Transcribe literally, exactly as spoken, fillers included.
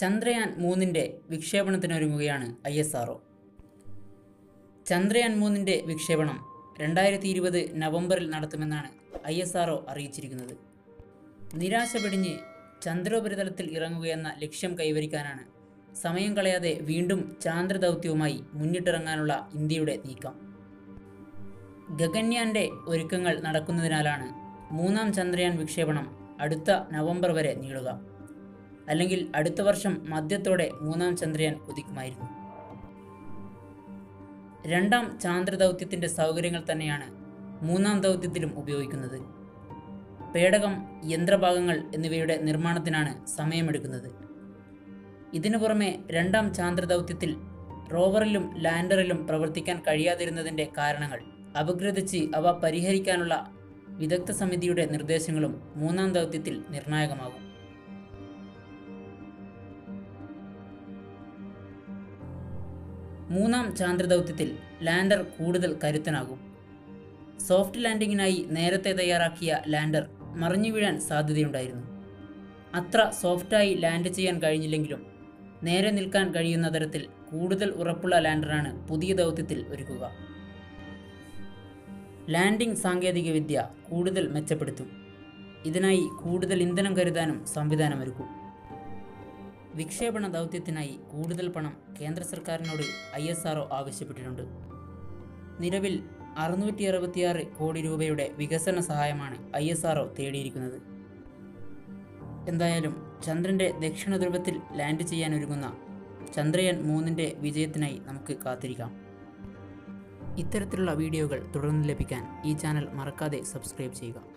ചന്ദ്രയാൻ മൂന്നിന്റെ വിക്ഷേപണത്തിനൊരുങ്ങുകയാണ് I S R O. Chandrayaan മൂന്നിന്റെ വിക്ഷേപണം രണ്ടായിരത്തി ഇരുപത് നവംബറിൽ നടത്തുമെന്നാണ് ഐ എസ് ആർ ഒ അറിയിച്ചിരിക്കുന്നത്. നിരാശ പെടിഞ്ഞ് ചന്ദ്രോപരിതലത്തിൽ ഇറങ്ങുകയെന്ന ലക്ഷ്യം കൈവരിക്കാനാണ് സമയം കളയാതെ വീണ്ടും ചാന്ദ്രദൗത്യവുമായി മുന്നിട്ടിറങ്ങാനുള്ള ഇന്ത്യയുടെ നീക്കം. ഗഗൻയാൻ്റെ ഒരുക്കങ്ങൾ നടക്കുന്നതിനാലാണ് മൂന്നാം ചന്ദ്രയാൻ വിക്ഷേപണം അടുത്ത നവംബർ വരെ നീളുക. അല്ലെങ്കിൽ അടുത്ത വർഷം മധ്യത്തോടെ മൂന്നാം ചന്ദ്രയാൻ ഉദിക്കുമായിരുന്നു. രണ്ടാം ചാന്ദ്രദൗത്യത്തിൻ്റെ സൗകര്യങ്ങൾ തന്നെയാണ് മൂന്നാം ദൗത്യത്തിലും ഉപയോഗിക്കുന്നത്. പേടകം, യന്ത്രഭാഗങ്ങൾ എന്നിവയുടെ നിർമ്മാണത്തിനാണ് സമയമെടുക്കുന്നത്. ഇതിനു പുറമെ രണ്ടാം ചാന്ദ്രദൗത്യത്തിൽ റോവറിലും ലാൻഡറിലും പ്രവർത്തിക്കാൻ കഴിയാതിരുന്നതിൻ്റെ കാരണങ്ങൾ അപഗ്രഥിച്ച് അവ പരിഹരിക്കാനുള്ള വിദഗ്ധ സമിതിയുടെ നിർദ്ദേശങ്ങളും മൂന്നാം ദൗത്യത്തിൽ നിർണായകമാകും. മൂന്നാം ചാന്ദ്രദൗത്യത്തിൽ ലാൻഡർ കൂടുതൽ കരുത്തനാകും. സോഫ്റ്റ് ലാൻഡിങ്ങിനായി നേരത്തെ തയ്യാറാക്കിയ ലാൻഡർ മറിഞ്ഞു വീഴാൻ സാധ്യതയുണ്ടായിരുന്നു. അത്ര സോഫ്റ്റായി ലാൻഡ് ചെയ്യാൻ കഴിഞ്ഞില്ലെങ്കിലും നേരെ നിൽക്കാൻ കഴിയുന്ന തരത്തിൽ കൂടുതൽ ഉറപ്പുള്ള ലാൻഡറാണ് പുതിയ ദൗത്യത്തിൽ ഒരുക്കുക. ലാൻഡിംഗ് സാങ്കേതികവിദ്യ കൂടുതൽ മെച്ചപ്പെടുത്തും. ഇതിനായി കൂടുതൽ ഇന്ധനം കരുതാനും സംവിധാനമൊരുക്കും. വിക്ഷേപണ ദൗത്യത്തിനായി കൂടുതൽ പണം കേന്ദ്ര സർക്കാരിനോട് ഐ എസ് ആർ ഒ ആവശ്യപ്പെട്ടിട്ടുണ്ട്. നിലവിൽ അറുന്നൂറ്റി അറുപത്തിയാറ് കോടി രൂപയുടെ വികസന സഹായമാണ് ഐ എസ് ആർ ഒ തേടിയിരിക്കുന്നത്. എന്തായാലും ചന്ദ്രൻ്റെ ദക്ഷിണ ധ്രുവത്തിൽ ലാൻഡ് ചെയ്യാനൊരുങ്ങുന്ന ചന്ദ്രയാൻ മൂന്നിൻ്റെ വിജയത്തിനായി നമുക്ക് കാത്തിരിക്കാം. ഇത്തരത്തിലുള്ള വീഡിയോകൾ തുടർന്ന് ലഭിക്കാൻ ഈ ചാനൽ മറക്കാതെ സബ്സ്ക്രൈബ് ചെയ്യുക.